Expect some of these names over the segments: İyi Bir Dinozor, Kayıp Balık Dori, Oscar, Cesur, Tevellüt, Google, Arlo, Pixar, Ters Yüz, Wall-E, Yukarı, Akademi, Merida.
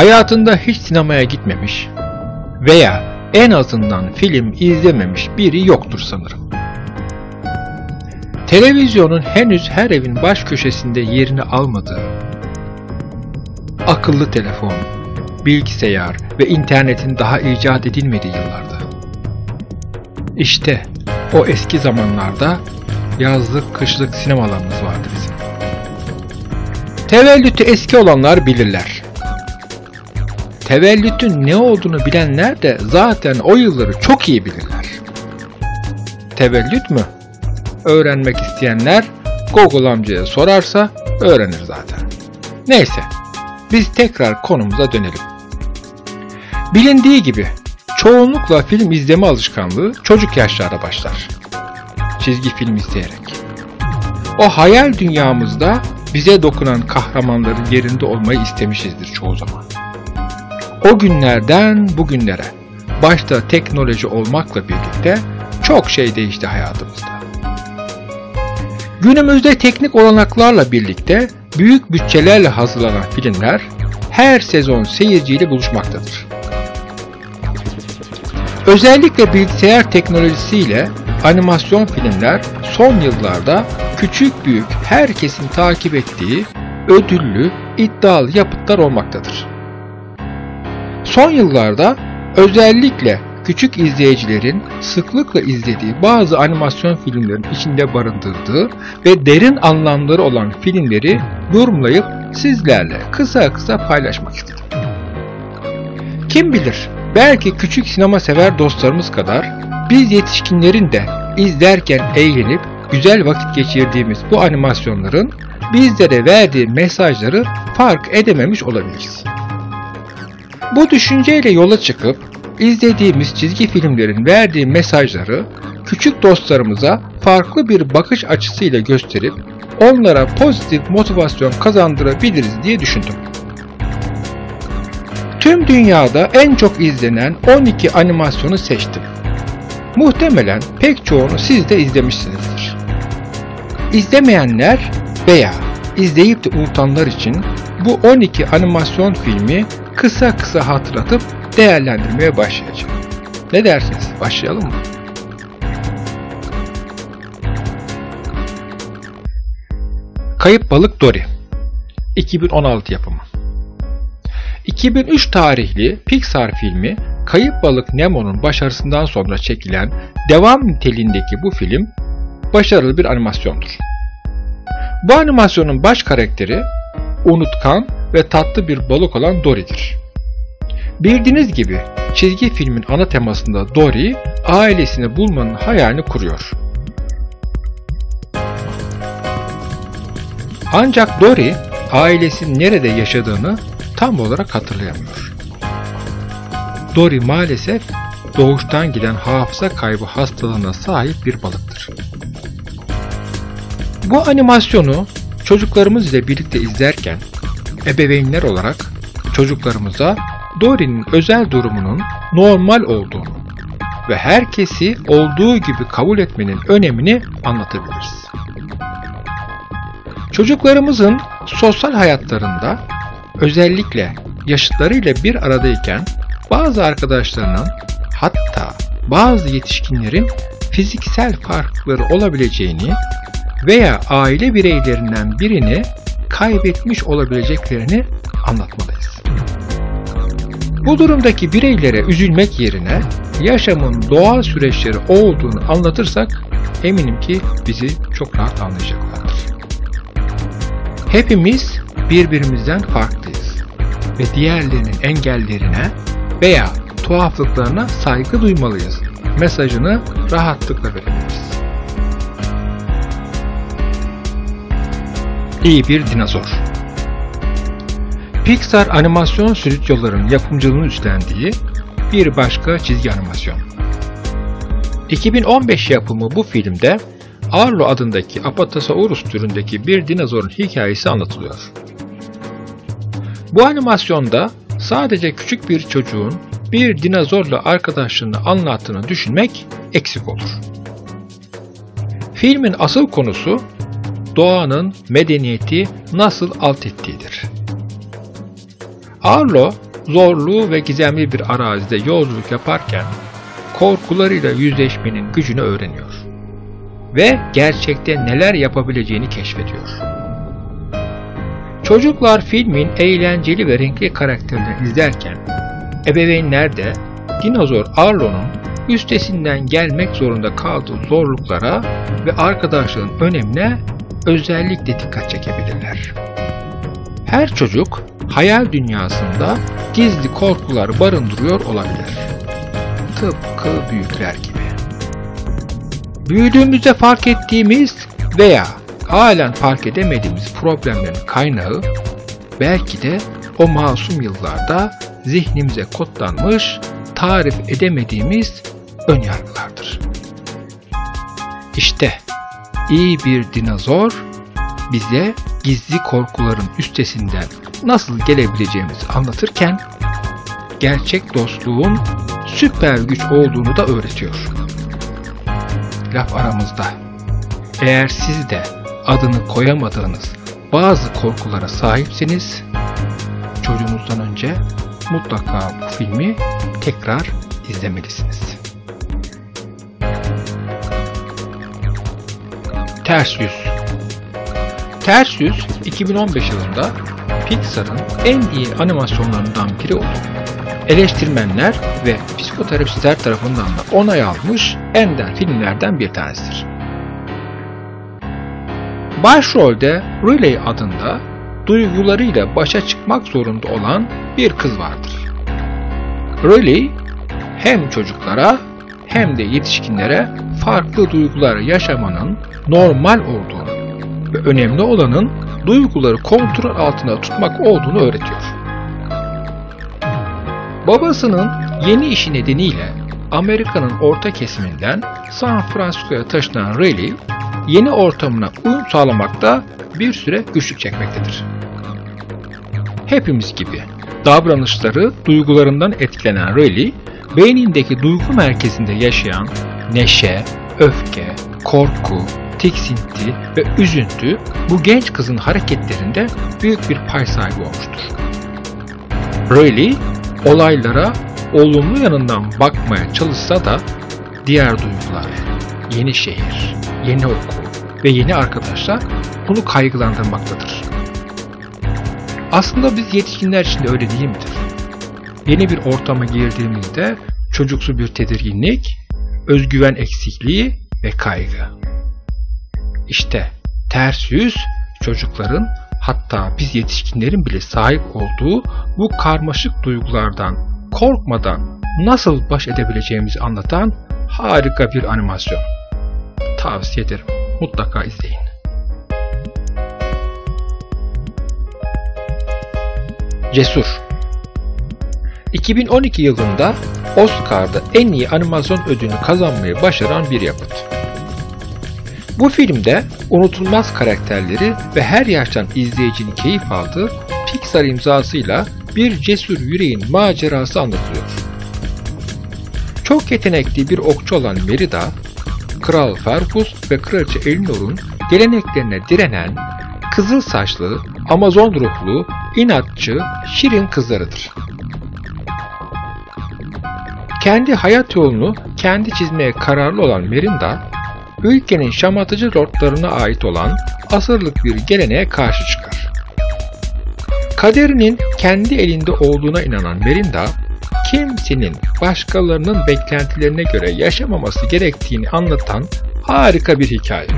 Hayatında hiç sinemaya gitmemiş veya en azından film izlememiş biri yoktur sanırım. Televizyonun henüz her evin baş köşesinde yerini almadığı, akıllı telefon, bilgisayar ve internetin daha icat edilmediği yıllarda. İşte o eski zamanlarda yazlık kışlık sinemalarımız vardı bizim. Tevellütü eski olanlar bilirler. Tevellütün ne olduğunu bilenler de zaten o yılları çok iyi bilirler. Tevellüt mü? Öğrenmek isteyenler Google amcaya sorarsa öğrenir zaten. Neyse, biz tekrar konumuza dönelim. Bilindiği gibi çoğunlukla film izleme alışkanlığı çocuk yaşlarda başlar. Çizgi film izleyerek. O hayal dünyamızda bize dokunan kahramanların yerinde olmayı istemişizdir çoğu zaman. O günlerden bugünlere, başta teknoloji olmakla birlikte çok şey değişti hayatımızda. Günümüzde teknik olanaklarla birlikte büyük bütçelerle hazırlanan filmler her sezon seyirciyle buluşmaktadır. Özellikle bilgisayar teknolojisiyle animasyon filmler son yıllarda küçük büyük herkesin takip ettiği ödüllü, iddialı yapıtlar olmaktadır. Son yıllarda özellikle küçük izleyicilerin sıklıkla izlediği bazı animasyon filmlerin içinde barındırdığı ve derin anlamları olan filmleri yorumlayıp sizlerle kısa kısa paylaşmak istedim. Kim bilir, belki küçük sinema sever dostlarımız kadar biz yetişkinlerin de izlerken eğlenip güzel vakit geçirdiğimiz bu animasyonların bizlere verdiği mesajları fark edememiş olabiliriz. Bu düşünceyle yola çıkıp izlediğimiz çizgi filmlerin verdiği mesajları küçük dostlarımıza farklı bir bakış açısıyla gösterip onlara pozitif motivasyon kazandırabiliriz diye düşündüm. Tüm dünyada en çok izlenen 12 animasyonu seçtim. Muhtemelen pek çoğunu siz de izlemişsinizdir. İzlemeyenler veya izleyip de unutanlar için bu 12 animasyon filmi kısa kısa hatırlatıp değerlendirmeye başlayacağım. Ne dersiniz? Başlayalım mı? Kayıp Balık Dori 2016 yapımı. 2003 tarihli Pixar filmi Kayıp Balık Nemo'nun başarısından sonra çekilen devam niteliğindeki bu film başarılı bir animasyondur. Bu animasyonun baş karakteri unutkan ve tatlı bir balık olan Dori'dir. Bildiğiniz gibi çizgi filmin ana temasında Dori ailesini bulmanın hayalini kuruyor. Ancak Dori ailesinin nerede yaşadığını tam olarak hatırlayamıyor. Dori maalesef doğuştan gelen hafıza kaybı hastalığına sahip bir balıktır. Bu animasyonu çocuklarımız ile birlikte izlerken ebeveynler olarak çocuklarımıza Dori'nin özel durumunun normal olduğunu ve herkesi olduğu gibi kabul etmenin önemini anlatabiliriz. Çocuklarımızın sosyal hayatlarında özellikle yaşıtlarıyla bir aradayken bazı arkadaşlarının hatta bazı yetişkinlerin fiziksel farklılıkları olabileceğini veya aile bireylerinden birini kaybetmiş olabileceklerini anlatmalıyız. Bu durumdaki bireylere üzülmek yerine yaşamın doğal süreçleri olduğunu anlatırsak eminim ki bizi çok rahat anlayacaklardır. Hepimiz birbirimizden farklıyız ve diğerlerinin engellerine veya tuhaflıklarına saygı duymalıyız mesajını rahatlıkla verebiliriz. İyi Bir Dinozor Pixar animasyon stüdyolarının yapımcılığını üstlendiği bir başka çizgi animasyon. 2015 yapımı bu filmde Arlo adındaki Apatosaurus türündeki bir dinozorun hikayesi anlatılıyor. Bu animasyonda sadece küçük bir çocuğun bir dinozorla arkadaşlığını anlattığını düşünmek eksik olur. Filmin asıl konusu doğanın medeniyeti nasıl alt ettiğidir. Arlo zorlu ve gizemli bir arazide yolculuk yaparken korkularıyla yüzleşmenin gücünü öğreniyor ve gerçekte neler yapabileceğini keşfediyor. Çocuklar filmin eğlenceli ve renkli karakterlerini izlerken ebeveynler de dinozor Arlo'nun üstesinden gelmek zorunda kaldığı zorluklara ve arkadaşlığın önemine özellikle dikkat çekebilirler. Her çocuk hayal dünyasında gizli korkular barındırıyor olabilir. Tıpkı büyükler gibi. Büyüdüğümüzde fark ettiğimiz veya halen fark edemediğimiz problemlerin kaynağı belki de o masum yıllarda zihnimize kodlanmış, tarif edemediğimiz önyargılardır. İşte iyi bir dinozor bize gizli korkuların üstesinden nasıl gelebileceğimizi anlatırken gerçek dostluğun süper güç olduğunu da öğretiyor. Laf aramızda, eğer siz de adını koyamadığınız bazı korkulara sahipseniz, çocuğunuzdan önce mutlaka bu filmi tekrar izlemelisiniz. Ters Yüz. Ters Yüz 2015 yılında Pixar'ın en iyi animasyonlarından biri olup eleştirmenler ve psikoterapistler tarafından da onay almış ender filmlerden bir tanesidir. Başrolde Riley adında duygularıyla başa çıkmak zorunda olan bir kız vardır. Riley hem çocuklara hem de yetişkinlere farklı duygular yaşamanın normal olduğunu ve önemli olanın duyguları kontrol altında tutmak olduğunu öğretiyor. Babasının yeni işi nedeniyle Amerika'nın orta kesiminden San Francisco'ya taşınan Riley, yeni ortamına uyum sağlamakta bir süre güçlük çekmektedir. Hepimiz gibi davranışları duygularından etkilenen Riley, beynindeki duygu merkezinde yaşayan neşe, öfke, korku, tiksinti ve üzüntü bu genç kızın hareketlerinde büyük bir pay sahibi olmuştur. Riley, olaylara olumlu yanından bakmaya çalışsa da diğer duygular, yeni şehir, yeni okul ve yeni arkadaşlar onu kaygılandırmaktadır. Aslında biz yetişkinler için de öyle değil midir? Yeni bir ortama girdiğimizde çocuksu bir tedirginlik, özgüven eksikliği ve kaygı. İşte ters yüz çocukların, hatta biz yetişkinlerin bile sahip olduğu bu karmaşık duygulardan korkmadan nasıl baş edebileceğimizi anlatan harika bir animasyon. Tavsiye ederim. Mutlaka izleyin. Cesur. 2012 yılında Oscar'da en iyi animasyon ödülünü kazanmayı başaran bir yapıt. Bu filmde unutulmaz karakterleri ve her yaştan izleyicinin keyif aldığı Pixar imzasıyla bir cesur yüreğin macerası anlatılıyor. Çok yetenekli bir okçu olan Merida, Kral Fergus ve Kraliçe Elinor'un geleneklerine direnen, kızıl saçlı, Amazon ruhlu, inatçı, şirin kızlarıdır. Kendi hayat yolunu kendi çizmeye kararlı olan Merida, ülkenin şamatıcı lordlarına ait olan asırlık bir geleneğe karşı çıkar. Kaderinin kendi elinde olduğuna inanan Merida, kimsenin başkalarının beklentilerine göre yaşamaması gerektiğini anlatan harika bir hikaye.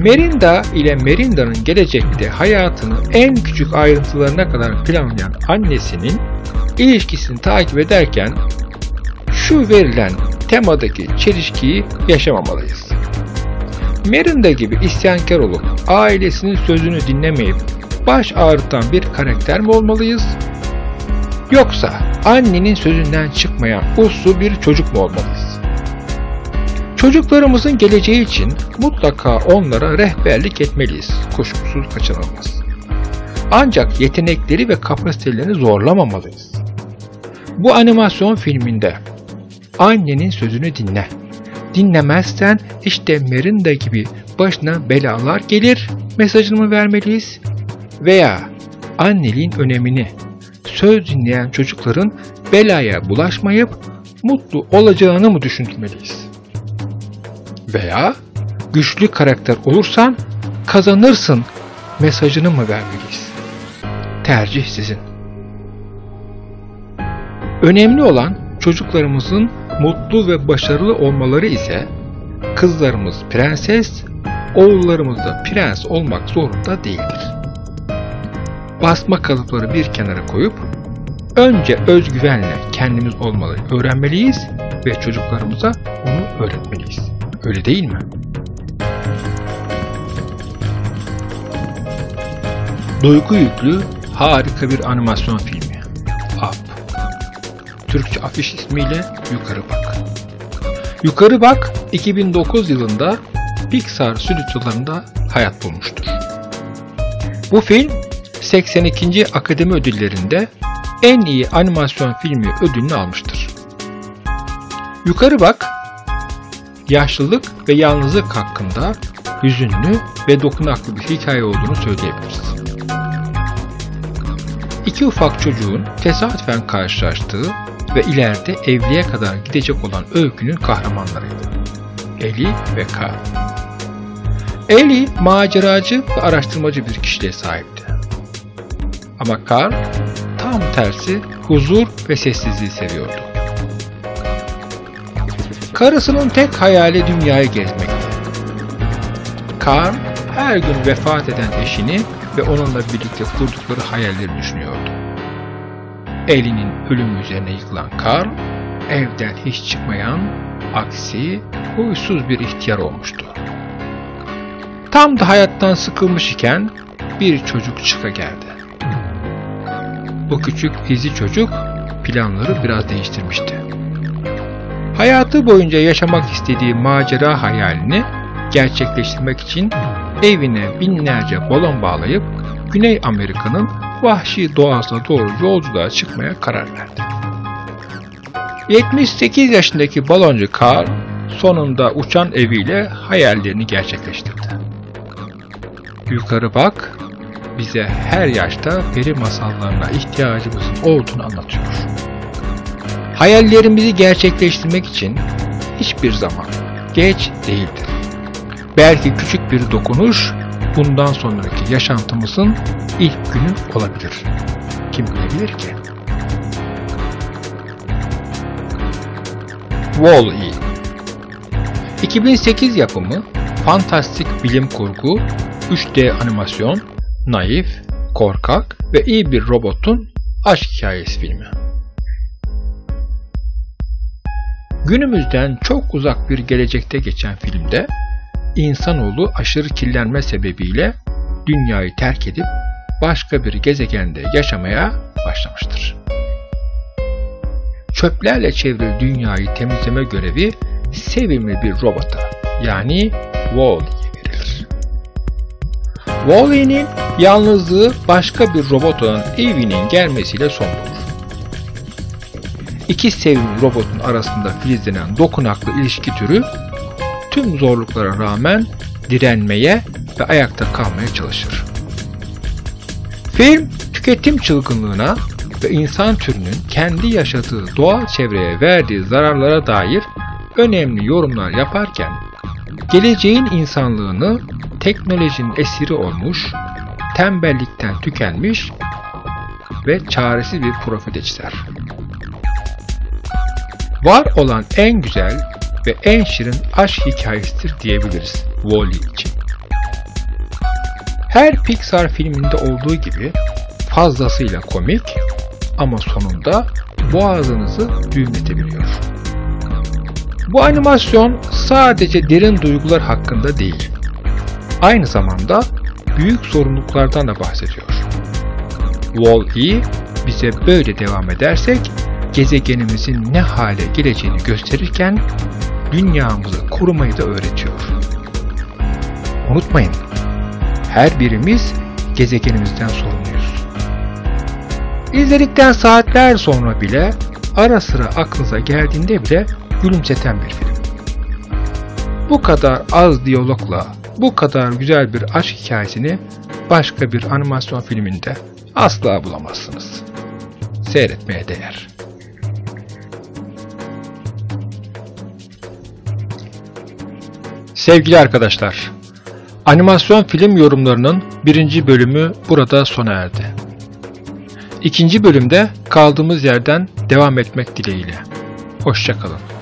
Merida ile Merinda'nın gelecekte hayatını en küçük ayrıntılarına kadar planlayan annesinin ilişkisini takip ederken şu verilen temadaki çelişkiyi yaşamamalıyız. Merida gibi isyankar olup ailesinin sözünü dinlemeyip baş ağrıtan bir karakter mi olmalıyız? Yoksa annenin sözünden çıkmayan uslu bir çocuk mu olmalıyız? Çocuklarımızın geleceği için mutlaka onlara rehberlik etmeliyiz, kuşkusuz kaçınılmaz. Ancak yetenekleri ve kapasitelerini zorlamamalıyız. Bu animasyon filminde annenin sözünü dinle, dinlemezsen işte Merida gibi başına belalar gelir mesajını mı vermeliyiz? Veya anneliğin önemini, söz dinleyen çocukların belaya bulaşmayıp mutlu olacağını mı düşünmeliyiz? Veya güçlü karakter olursan kazanırsın mesajını mı vermeliyiz? Tercih sizin. Önemli olan çocuklarımızın mutlu ve başarılı olmaları ise kızlarımız prenses, oğullarımız da prens olmak zorunda değildir. Basma kalıpları bir kenara koyup önce özgüvenle kendimiz olmayı öğrenmeliyiz ve çocuklarımıza bunu öğretmeliyiz. Öyle değil mi? Duygu yüklü harika bir animasyon filmi. Up. Türkçe afiş ismiyle Yukarı Bak. Yukarı Bak 2009 yılında Pixar stüdyolarında hayat bulmuştur. Bu film 82. Akademi ödüllerinde en iyi animasyon filmi ödülünü almıştır. Yukarı Bak, yaşlılık ve yalnızlık hakkında hüzünlü ve dokunaklı bir hikaye olduğunu söyleyebiliriz. İki ufak çocuğun tesadüfen karşılaştığı ve ileride evliliğe kadar gidecek olan öykünün kahramanlarıydı. Ellie ve Carl. Ellie maceracı ve araştırmacı bir kişiliğe sahipti. Ama Carl tam tersi huzur ve sessizliği seviyordu. Karısının tek hayali dünyayı gezmekti. Carl her gün vefat eden eşini ve onunla birlikte kurdukları hayalleri düşünüyordu. Ellie'nin ölümü üzerine yıkılan Carl, evden hiç çıkmayan, aksi, huysuz bir ihtiyar olmuştu. Tam da hayattan sıkılmış iken bir çocuk çıka geldi. Bu küçük izi çocuk planları biraz değiştirmişti. Hayatı boyunca yaşamak istediği macera hayalini gerçekleştirmek için evine binlerce balon bağlayıp Güney Amerika'nın vahşi doğasına doğru yolculuğa çıkmaya karar verdi. 78 yaşındaki baloncu Carl sonunda uçan eviyle hayallerini gerçekleştirdi. Yukarı Bak bize her yaşta peri masallarına ihtiyacımızın olduğunu anlatıyor. Hayallerimizi gerçekleştirmek için hiçbir zaman geç değildir. Belki küçük bir dokunuş bundan sonraki yaşantımızın ilk günü olabilir. Kim bilebilir ki? Wall-E 2008 yapımı fantastik bilim kurgu, 3D animasyon, naif, korkak ve iyi bir robotun aşk hikayesi filmi. Günümüzden çok uzak bir gelecekte geçen filmde insanoğlu aşırı kirlenme sebebiyle dünyayı terk edip başka bir gezegende yaşamaya başlamıştır. Çöplerle çevrili dünyayı temizleme görevi sevimli bir robota yani Wall-E'ye verilir. Wall-E'nin yalnızlığı başka bir robot olan Evie'nin gelmesiyle son bulur. İki sevimli robotun arasında filizlenen dokunaklı ilişki türü tüm zorluklara rağmen direnmeye ve ayakta kalmaya çalışır. Film tüketim çılgınlığına ve insan türünün kendi yaşadığı doğal çevreye verdiği zararlara dair önemli yorumlar yaparken geleceğin insanlığını teknolojinin esiri olmuş, tembellikten tükenmiş ve çaresiz bir profile çizer. Var olan en güzel ve en şirin aşk hikayesidir diyebiliriz Wall-E için. Her Pixar filminde olduğu gibi fazlasıyla komik ama sonunda boğazınızı düğümletebiliyor. Bu animasyon sadece derin duygular hakkında değil, aynı zamanda büyük sorumluluklardan da bahsediyor. Wall-E bize böyle devam edersek gezegenimizin ne hale geleceğini gösterirken dünyamızı korumayı da öğretiyor. Unutmayın, her birimiz gezegenimizden sorumluyuz. İzledikten saatler sonra bile, ara sıra aklınıza geldiğinde bile gülümseten bir film. Bu kadar az diyalogla, bu kadar güzel bir aşk hikayesini başka bir animasyon filminde asla bulamazsınız. Seyretmeye değer. Sevgili arkadaşlar, animasyon film yorumlarının birinci bölümü burada sona erdi. İkinci bölümde kaldığımız yerden devam etmek dileğiyle. Hoşça kalın.